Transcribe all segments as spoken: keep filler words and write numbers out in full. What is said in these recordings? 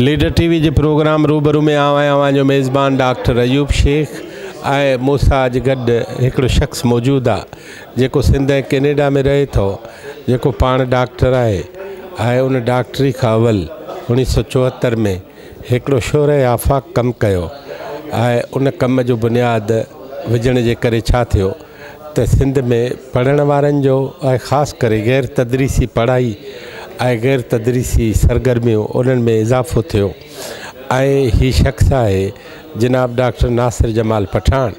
Leader TV के programme रूबरू में आवाजो मेज़बान डॉक्टर अयूब शेख आए मूसा अज गड एक शख्स मौजूद आ जो सिंध कैनेडा में रहे तो जो पान डॉक्टर आए आए उन डॉक्टरी का अवल उन्नीस सौ चौहत्तर में एक शोर आफाक कम किया आए उन कम जो बुनियाद विझण जे करे छा थियो त सिंध में पढ़ण वारनि जो ऐं ख़ासि करे गैर तदरीसी पढ़ाई ऐं गैर तदरीसी सरगर्मियूं उन्हनि में इज़ाफ़ो थियो ऐं ही शख़्स आहे जनाब डॉक्टर नासिर जमाल पठान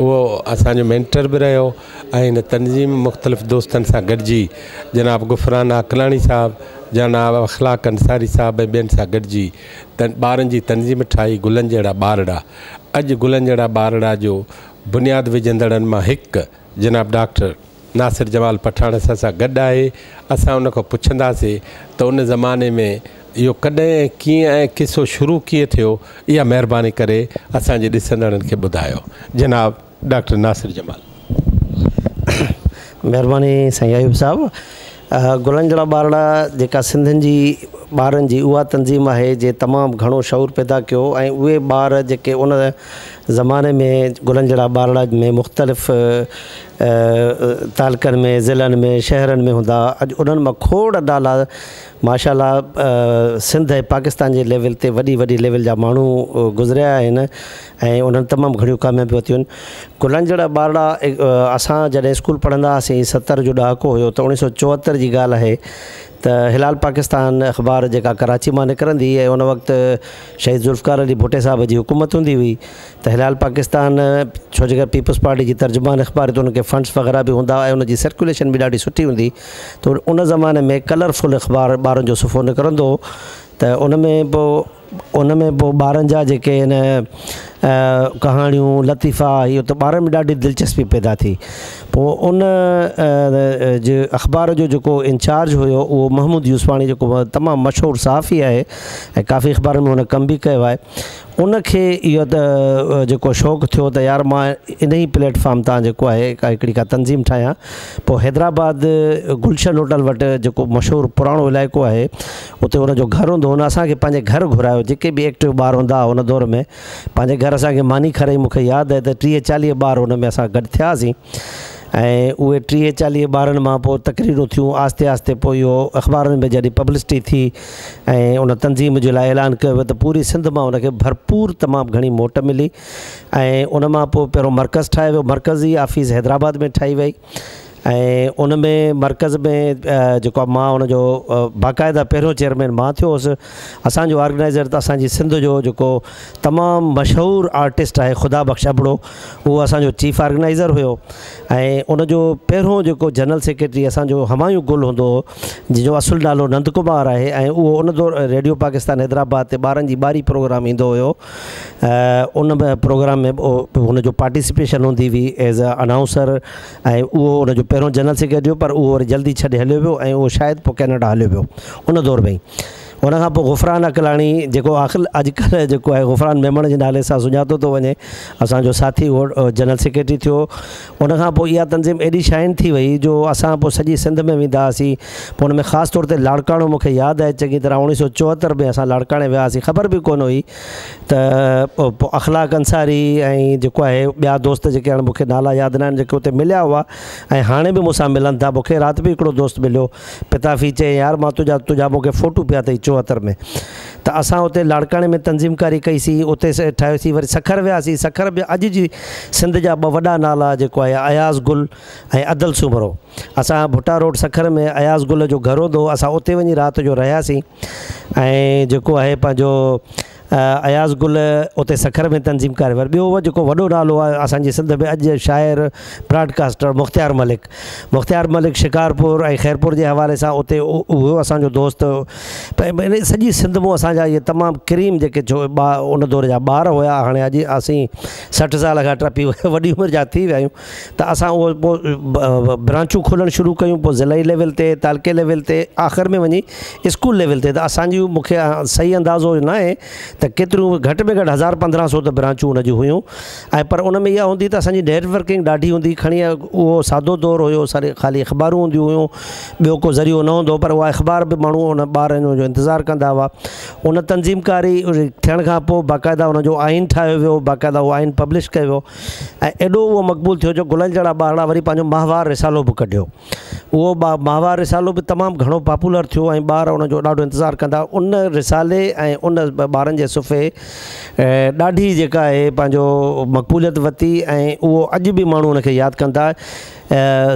वो असांजो मेंटर भी रहियो ऐं हिन तनज़ीम मुख़्तलिफ़ दोस्तनि सां गॾिजी जनाब गुफ़रान आकलानी साहब जनाब अखलाक अंसारी साहब ऐं ॿियनि सां गॾिजी त ॿारनि जी तनज़ीम ठाही गुलनि जहिड़ा ॿारड़ा अॼु गुलनि जहिड़ा ॿारड़ा जो बुनियाद विझंदड़नि मां हिकु जनाब डॉक्टर नासिर जमाल पठान असां सां गॾु आहे। असां उनखां पुछंदासीं त उन ज़माने में यो कॾहिं कीअं ऐं किसो शुरू कीअं थियो इहा महिरबानी करे असांजे ॾिसंदड़नि खे ॿुधायो। जनाब डॉक्टर नासिर जमाल महिरबानी साईं अयूब साहब। गुलनि जहिड़ा ॿारड़ा जेका सिंधियुनि जी ॿारनि जी उहा तंज़ीम आहे जे तमामु घणो शौर पैदा कयो ऐं उहे ॿार जेके उन ज़माने में गुलनि जहिड़ा ॿारड़ा में मुख़्तलिफ़ तालकनि में ज़िलनि में शहरनि में हूंदा अॼु उन्हनि मां खोड़ डाला माशाल्लाह सिंध ऐं पाकिस्तान जे लेवल ते वॾी वॾी लेवल जा माण्हू गुज़रिया आहिनि ऐं उन्हनि तमामु घणियूं कामयाबियूं थियूं आहिनि। गुलनि जहिड़ा ॿारड़ा असां जॾहिं स्कूल पढ़ंदा हुआसीं सतरि जो ॾहाको हुयो त उणिवीह सौ चोहतरि जी ॻाल्हि आहे त हिलाल पाकिस्तान अख़बार जेका कराची मां निकिरंदी ऐं उन वक़्तु शहीद जुल्फिकार अली भुट्टो साहब जी हुकूमत हूंदी हुई त हिलाल पाकिस्तान छो जेका पीपल्स पार्टी जी तर्जुमान अख़बार त उनखे फ़ंड्स वग़ैरह बि हूंदा ऐं उनजी सर्कुलेशन बि ॾाढी सुठी हूंदी त उन ज़माने में कलरफुल अख़बार ॿारनि जो सुफ़ो निकिरंदो त उन में पोइ उन में पोइ ॿारनि जा जेके हिन कहानियूं लतीफ़ा इहो त ॿारनि में ॾाढी दिलचस्पी पैदा थी। पोइ उन जे अख़बार जो जेको इंचार्ज हुयो उहो महमूद यूसफ़ानी जेको तमामु मशहूरु सहाफ़ी आहे ऐं काफ़ी अख़बारनि में हुन कमु बि कयो आहे। उनखे इहो त जेको शौक़ु थियो त यार मां इन ई प्लेटफॉर्म तां जेको आहे का हिकिड़ी का तंज़ीम ठाहियां। पोइ हैदराबाद गुलशन होटल वटि जेको मशहूरु पुराणो इलाइक़ो आहे उते हुनजो घर हूंदो हुन असांखे पंहिंजे घर घुरायो जेके बि एक्टिव ॿार हूंदा हुआ हुन दौर में पंहिंजे घर असांखे मानी खराई मूंखे यादि आहे त टीह चालीह ॿार हुन में असां गॾु थियासीं ऐं उहे टीह चालीह ॿारनि मां पोइ तकरीरूं थियूं आहिस्ते आहिस्ते पोइ इहो अख़बारनि में जॾहिं पब्लिसिटी थी ऐं उन तंज़ीम जे लाइ ऐलान कयो त पूरी सिंध मां उनखे भरपूर तमामु घणी मोट मिली ऐं उन मां पोइ पहिरों मर्कज़ ठाहियो वियो। मर्कज़ी आफ़ीस हैदराबाद में ठाही वई ऐं उन में मर्कज़ में जेको आहे मां उनजो बाक़ाइदा पहिरियों चेयरमैन मां थियो हुउसि। असांजो ऑर्गेनाइज़र त असांजी सिंध जो जेको तमामु मशहूरु आर्टिस्ट आहे खुदा बख्श बड़ो उहो असांजो चीफ ऑर्गेनाइज़र हुयो ऐं उनजो पहिरियों जेको जनरल सेक्रेटरी असांजो हमायू गुल हूंदो हुओ जंहिंजो असुलु नालो नंदकुमार आहे ऐं उहो उन दौर रेडियो पाकिस्तान हैदराबाद ते ॿारनि जी ॿारहीं प्रोग्राम ईंदो हुयो उन प्रोग्राम में हुनजो पार्टिसिपेशन हूंदी हुई एज़ अ अनाउंसर ऐं उहो उनजो पहिरों जनरल सेक्रेटरी पर उहो वरी जल्दी छॾे हलियो वियो ऐं उहो शायदि पोइ कैनेडा हलियो वियो उन दौर में। उन खां पोइ गुफ़रान आकलानी जेको आख़िल अॼुकल्ह जेको आहे गुफ़रान मेमण जे नाले सां सुञातो थो वञे असांजो साथी उहो जनरल सेक्रेटरी थियो। उन खां पोइ इहा तंज़ीम एॾी शाइन थी वई जो असां पोइ सॼी सिंध में वेंदा हुआसीं। पोइ उन में ख़ासि तौर ते लाड़काणो मूंखे यादि आहे चङी तरह उणिवीह सौ चोहतरि में असां लाड़काणे विया हुआसीं ख़बर बि कोन हुई त पोइ अखलाक अंसारी ऐं जेको आहे ॿिया दोस्त जेके हाणे मूंखे नाला यादि न आहिनि जेके हुते मिलिया हुआ ऐं हाणे बि मूंसां मिलनि था। मूंखे राति बि हिकिड़ो दोस्त मिलियो पिताफ़ी चए यार मां तुंहिंजा तुंहिंजा मूंखे फ़ोटू पिया अथई चोहतरि में त असां उते लाड़काणे में तंज़ीमकारी कईसीं उते ठाहियोसीं वरी सखर वियासीं। सखर में अॼु जी सिंध जा ॿ वॾा नाला जेको आहे अयाज़ गुल ऐं अदल सूमरो असां भुट्टा रोड सखर में अयाज़ गुल जो घर हूंदो असां उते वञी राति जो रहियासीं ऐं जेको आहे पंहिंजो अयाज़ गुल उते सखर में तंज़ीमकार वर ॿियो जेको वॾो नालो आहे असांजी सिंध में अॼु शाइर ब्रॉडकास्टर मुख्तियार मलिक मुख्तियार मलिक शिकारपुर ऐं ख़ैरपुर जे हवाले सां उते उहो असांजो दोस्त इन सॼी सिंध में असांजा इहे तमामु क्रीम जेके जो उन दौर जा ॿार हुया हाणे अॼु असीं सठि साल खां टपी वॾी उमिरि जा थी विया आहियूं त असां उहो पोइ ब्रांचूं खोलणु शुरू कयूं पोइ ज़िलाई लेवल ते तालके लेवल ते आख़िर में वञी स्कूल लेवल ते त असांजी मूंखे सही अंदाज़ो न आहे त केतरियूं घट में घट हज़ार पंद्रहं सौ त ब्रांचूं उन जूं हुयूं ऐं पर उन में इहा हूंदी त असांजी नेटवर्किंग ॾाढी हूंदी खणी उहो सादो दौर हुयो सारी ख़ाली अख़बारूं हूंदियूं हुयूं ॿियो को ज़रियो न हूंदो पर उहा अख़बार बि माण्हू उन ॿारनि जो इंतज़ारु कंदा हुआ उन तंज़ीमकारी थियण खां पोइ बाक़ाइदा उनजो आइन ठाहियो वियो बाक़ाइदा उहो आइन पब्लिश कयो वियो ऐं एॾो उहो मक़बूल थियो जो गुलनि जहिड़ा ॿार वरी पंहिंजो माहवार रिसालो बि कढियो उहो माहवार रिसालो बि तमामु घणो पॉपुलर थियो ऐं ॿार उनजो ॾाढो इंतज़ारु कंदा उन रिसाले ऐं उन ॿारनि जे सुफ़े ॾाढी जेका आहे पंहिंजो मक़बूलियत वरिती ऐं उहो अॼु बि माण्हू उनखे यादि कंदा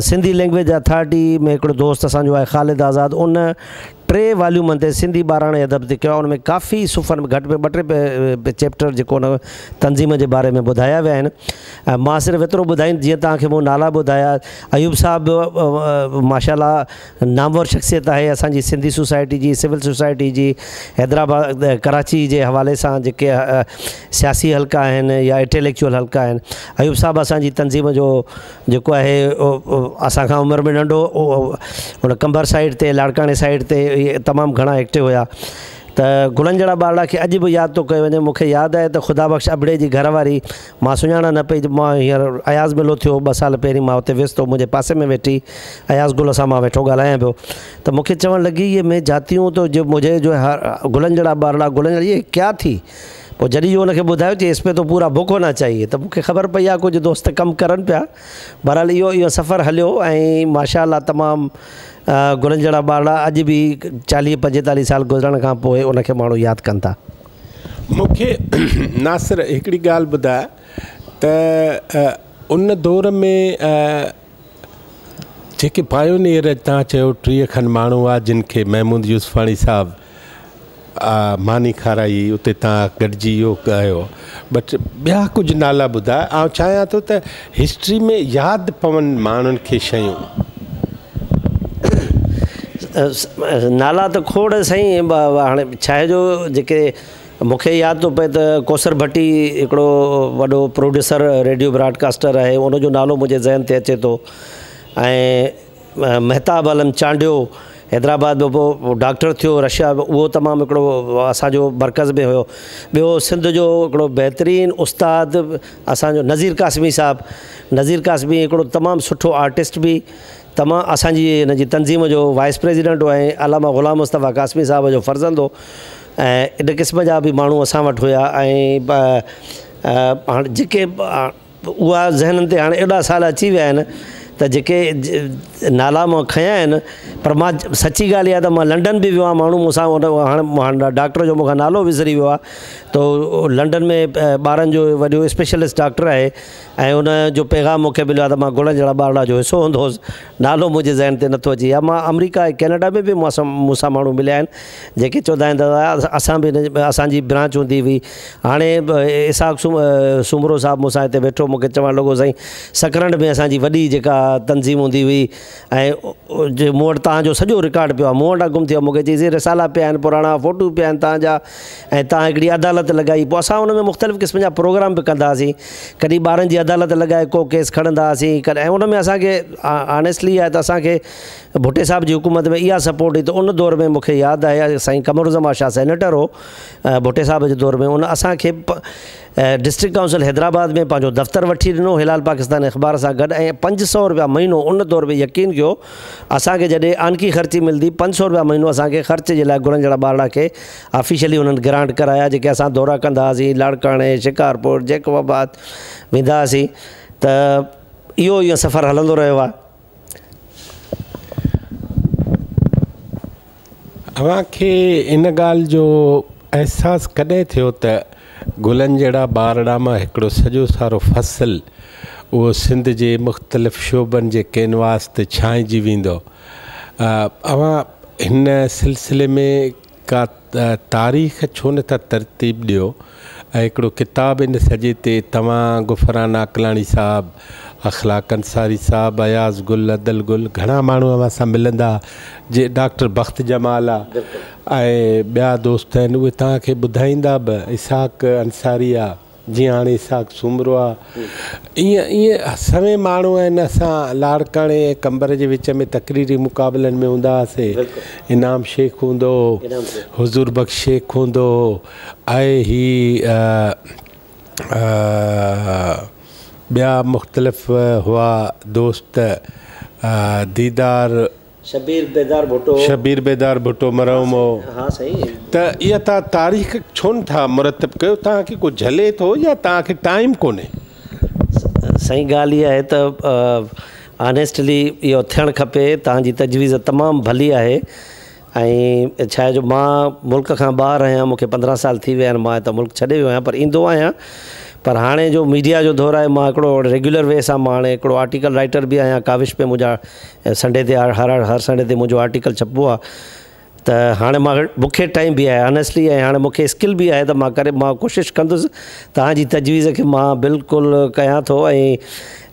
सिंधी लैंग्वेज अथॉरिटी में हिकिड़ो दोस्त असांजो आहे खालिद आज़ाद उन टे वॉल्यूमन ते सिंधी ॿाराणे अदब ते कयो आहे उनमें काफ़ी सुफ़न घटि में ॿ टे चैप्टर जेको हुन तंज़ीम जे बारे में ॿुधाया विया आहिनि ऐं मां सिर्फ़ु एतिरो ॿुधाईं जीअं तव्हांखे मूं नाला ॿुधाया अयूब साहिबु माशाल्लाह नामवर शख़्सियत आहे असांजी सिंधी सोसाइटी जी सिविल सोसाइटी जी हैदराबाद कराची जे हवाले सां जेके सियासी हल्का आहिनि या इंटेलेक्चुअल हल्का आहिनि अयूब साहिबु असांजी तंज़ीम जो जेको आहे असांखां उमिरि में नंढो हुन कंबर साइड ते लाड़काणे साइड ते तमामु घणा एक्टिव हुआ त गुलनि जहिड़ा ॿार खे अॼु बि यादि थो कयो वञे मूंखे यादि आहे त खुदा बख्श अबड़े जी घरवारी मां सुञाणा न पई मां हींअर अयाज़ मेलो थियो ॿ साल पहिरीं मां हुते वियुसि त मुंहिंजे पासे में वेठी अयाज़ गुल सां मां वेठो ॻाल्हायां पियो त मूंखे चवणु लॻी इहे में जातियूं तो जो मुंहिंजे जो हर गुलनि जहिड़ा ॿार गुलनि जहिड़ी इहे क्या थी और जॾहिं उन खे ॿुधायो चई इस पे तो पूरा बुक होना चाहिए त मूंखे ख़बर पई आहे कुझु दोस्त कमु करनि पिया बहरहाल इहो इहो सफ़र हलियो ऐं माशाल्लाह तमामु गुलनि जहिड़ा ॿार अॼु बि चालीह पंजेतालीह साल गुज़रण खां पोइ उन खे माण्हू यादि कनि था। मूंखे नासिर हिकिड़ी ॻाल्हि ॿुधाए त उन दौर में जेके पायोनियर तव्हां चयो टीह खनि माण्हू हुआ जिन खे महमूद यूसफ़ानी साहिबु मानी खाराई उते तव्हां गॾिजी इहो कयो बट ॿिया कुझु नाला ॿुधाए आउं चाहियां थो त हिस्ट्री में यादि पवनि माण्हुनि खे शयूं नाला त खोड़ साईं हाणे छाहे जो जेके मूंखे यादि थो पए त कोसर भट्टी हिकिड़ो वॾो प्रोड्यूसर रेडियो ब्रॉडकास्टर आहे उनजो नालो मुंहिंजे ज़हन ते अचे थो ऐं मेहताब आलम चांडियो हैदराबाद में पोइ डॉक्टर थियो रशिया उहो तमामु हिकिड़ो असांजो मर्कज़ में हुयो ॿियो सिंध जो हिकिड़ो बहितरीनु उस्ताद असांजो नज़ीर कासमी साहिबु नज़ीर कासमी हिकिड़ो तमामु सुठो आर्टिस्ट बि तमामु असांजी हिन जी तंज़ीम जो वाइस प्रेसिडेंट हुआ ऐं अल्लामा गुलाम मुस्तफा कासमी साहिब जो फ़र्ज़ंदो ऐं इन क़िस्म जा बि माण्हू असां वटि हुया ऐं हाणे जेके उहा ज़हननि ते हाणे एॾा साल अची विया आहिनि त जेके नाला मां खयां आहिनि पर मां सची ॻाल्हि आहे त मां लंडन बि वियो आहियां माण्हू मूंसां हाणे डॉक्टर जो मूंखां नालो विसरी वियो आहे तो लंडन में ॿारनि जो वॾो स्पेशलिस्ट डॉक्टर आहे ऐं उन जो पैगाम मूंखे मिलियो आहे त मां गुलनि जहिड़ा ॿार जो हिसो हूंदो हुउसि नालो मुंहिंजे ज़हन ते नथो अचे या मां अमेरिका ऐं कैनेडा में बि मूंसां मूंसां माण्हू मिलिया आहिनि जेके चवंदा आहिनि दादा असां बि हिन असांजी ब्रांच हूंदी हुई हाणे इसहाक सूमरो साहिबु मूंसां हिते वेठो मूंखे चवणु लॻो साईं सकरंड में असांजी वॾी जेका तंज़ीम हूंदी हुई ऐं जे मूं वटि तव्हांजो सॼो रिकॉर्ड पियो आहे मूं वटां गुम थियो मूंखे चईसीं रिसाला पिया आहिनि पुराणा फ़ोटू पिया आहिनि तव्हांजा ऐं तव्हां हिकिड़ी अदालत लॻाई पोइ असां हुन में मुख़्तलिफ़ क़िस्म जा प्रोग्राम बि कंदा हुआसीं कॾहिं ॿारनि जी अदालत लॻाए को केस खणंदा हुआसीं कॾहिं ऐं उन में असांखे ऑनेस्टली आहे त असांखे भुट्टे साहिब जी हुकूमत में इहा सपोर्ट हुई त उन दौर में मूंखे यादि आहे साईं कमर उजमा शाह सेनेटर हो भुट्टे साहिब जे दौर में उन असांखे डिस्ट्रिक्ट काउंसिल हैदराबाद में पंहिंजो दफ़्तरु वठी ॾिनो हिलाल पाकिस्तान अख़बार सां गॾु ऐं पंज सौ रुपया महीनो उन दौर में यकीन कयो असांखे जॾहिं आनकी ख़र्ची मिलंदी पंज सौ रुपया महीनो असांखे ख़र्च जे लाइ गुलनि जहिड़ा ॿार खे ऑफिशियली उन्हनि ग्रांट कराया जेके असां दौरा कंदा हुआसीं लाड़काणे शिकारपुर जेकबाबाद वेंदा हुआसीं त इहो इहो सफ़र हलंदो रहियो आहे। तव्हांखे इन ॻाल्हि जो अहसासु कॾहिं थियो त गुलनि जहिड़ा ॿारड़ा मां हिकिड़ो सॼो सारो फ़सल उहो सिंध जे मुख़्तलिफ़ शोबनि जे कैनवास ते छांइजी वेंदो अवां हिन सिलसिले में का तारीख़ छो नथा तरतीब ॾियो ऐं हिकिड़ो किताबु इन सॼे ते तव्हां गुफ़रान आकलानी साहिबु अखलाक अंसारी साहिबु अयाज़ गुल अदल गुल घणा माण्हू अव्हां सां मिलंदा जे डॉक्टर बख्त जमाल आहे ऐं ॿिया दोस्त आहिनि उहे तव्हांखे ॿुधाईंदा बि इसहाक अंसारी आहे जीअं हाणे इसहाक सुमरो आहे, ईअं ईअं सवे माण्हू आहिनि। असां लाड़काणे ऐं कंबर जे विच में तकरीरी मुक़ाबलनि में हूंदा हुआसीं। इनाम शेख हूंदो, हुज़ूर बख्श शेख हूंदो ऐं हीअ ॿिया मुख़्तलिफ़ हुआ दोस्त, दीदार, शबीर बेदार भुट्टो, शबीर बेदार भुट्टो मरहूमो। हाँ सही त इहा तव्हां तारीख़ छोन था मुरतब कयो, तव्हांखे कुझु झले थो या तव्हांखे टाइम कोन्हे? सही ॻाल्हि इहा आहे त ऑनेस्टली इहो थियणु खपे। तव्हांजी तजवीज़ तमामु भली आहे ऐं छा आहे जो मां मुल्क खां ॿाहिरि आहियां, मूंखे पंद्रहं साल थी विया आहिनि, मां त मुल्क छॾे वियो आहियां पर ईंदो आहियां। पर हाणे जो मीडिया जो दौर आहे, मां हिकिड़ो रेगुलर वे सां मां हाणे हिकिड़ो आर्टिकल राइटर बि आहियां। काविश पे मुंहिंजा संडे ते हर हर संडे ते मुंहिंजो आर्टिकल छपबो आहे। त हाणे मां मूंखे टाइम बि आहे ऑनेस्टली, ऐं हाणे मूंखे स्किल बि आहे त मां करे मां कोशिशि कंदुसि। तव्हांजी तजवीज़ खे मां बिल्कुलु कयां थो ऐं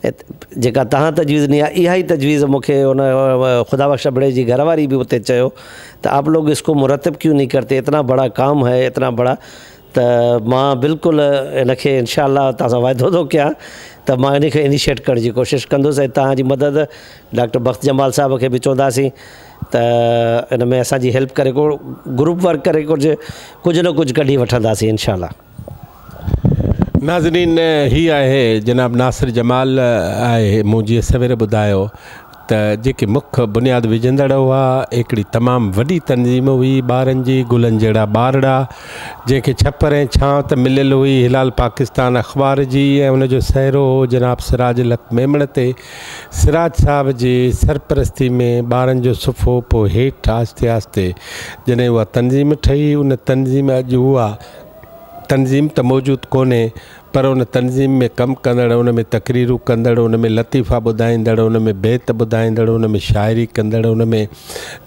जेका तव्हां तजवीज़ ॾिनी आहे इहा ई तजवीज़ मूंखे उन खुदा बख्श बड़े जी घरवारी बि हुते चयो त आप लोग इसको मुरतब क्यों नहीं करते, इतना बड़ा काम है, इतना बड़ा। त मां बिल्कुलु इनखे इंशाअल्लाह तव्हां सां वाइदो थो कयां त मां इनखे इनिशिएट करण जी कोशिशि कंदुसि ऐं तव्हांजी मदद डॉक्टर बख्श जमाल साहिब खे बि चवंदासीं त इन में असांजी हेल्प करे को ग्रुप वर्क करे कुझु कुझु न कुझु कढी वठंदासीं इंशाअल्लाह। नाज़रीन हीअ आहे जनाब नासिर जमाल आहे, मूं जीअं सवेरे ॿुधायो त जेके मुख्य बुनियादु विझंदड़ हुआ, हिकिड़ी तमामु वॾी तनज़ीम हुई ॿारनि जी, गुलनि जहिड़ा ॿारड़ा, जंहिंखे छप्पर ऐं छांव त मिलियल हुई हिलाल पाकिस्तान अख़बार जी ऐं उनजो सहरो हो जनाब सिराज लत मेमण ते। सिराज साहब जी सरपरस्ती में ॿारनि जो सुफ़ो पोइ हेठि आहिस्ते आहिस्ते जॾहिं उहा तनज़ीम ठही, उन तनज़ीम अॼु उहा तनज़ीम त मौजूदु कोन्हे पर उन तनज़ीम में कमु कंदड़, उन में तकरीरूं कंदड़, उन में लतीफ़ा ॿुधाईंदड़, उन में बेत ॿुधाईंदड़, उन में शाइरी कंदड़, उन में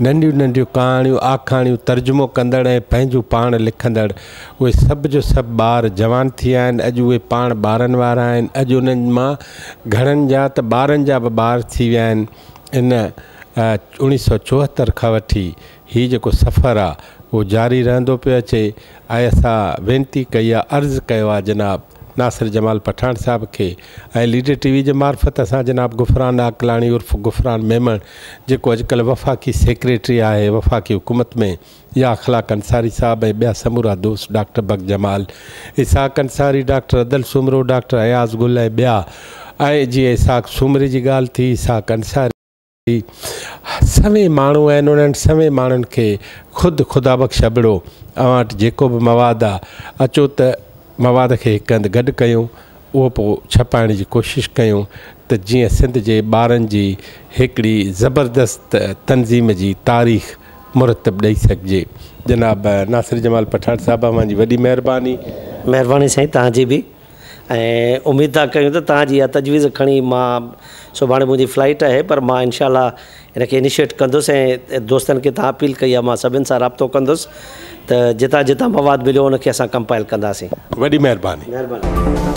नंढियूं नंढियूं कहाणियूं आखाणियूं तर्जुमो कंदड़ ऐं पंहिंजो पाण लिखंदड़, उहे सभु जो सभु ॿार जवान थी विया आहिनि। अॼु उहे पाण ॿारनि वारा आहिनि। अॼु उन्हनि मां घणनि जा त ॿारनि जा बि ॿार थी विया आहिनि। इन उणिवीह सौ चोहतरि खां वठी हीउ जेको सफ़रु आहे उहो जारी रहंदो पियो अचे ऐं असां वेनती कई आहे, अर्ज़ु कयो आहे जनाब नासिर जमाल पठान साहब खे ऐं लीडर टीवी जे मार्फत असां जनाब गुफ़रान आकलानी उर्फ़ गुफ़रान मेमण जेको अॼुकल्ह वफ़ाक़ी सेक्रेटरी आहे वफ़ाक़ी हुकूमत में, या अखलाक अंसारी साहब ऐं ॿिया समूरा दोस्त doctor Bakhsh Jamal, Ishaq Ansari, doctor Adal Soomro, doctor Ayaz गुल ऐं ॿिया, ऐं जीअं इसहाक सुमरे जी ॻाल्हि थी, इसहाक अंसारी, सवे माण्हू आहिनि। उन्हनि सवे माण्हुनि खे ख़ुदि खुदा बख्श बड़ो अवां वटि जेको बि मवाद आहे, अचो त मवाद खे हिकु हंधि गॾु कयूं, उहो पोइ छपाइण जी कोशिशि कयूं त जीअं सिंध जे ॿारनि जी हिकिड़ी ज़बरदस्त तनज़ीम जी तारीख़ मुरतब ॾेई सघिजे। जनाब नासिर जमाल पठान साहिबु मुंहिंजी वॾी महिरबानी। महिरबानी साईं तव्हांजी बि, ऐं उमेद था कयूं त तव्हांजी इहा तजवीज़ खणी मां सुभाणे मुंहिंजी फ़्लाइट आहे पर मां इंशाल्लाह हिनखे इनिशिएट कंदुसि ऐं दोस्तनि खे तव्हां अपील कई आहे, मां सभिनि सां राब्तो कंदुसि त जितां जितां मवाद मिलियो उनखे असां कंपाइल कंदासीं। वॾी महिरबानी। महिरबानी।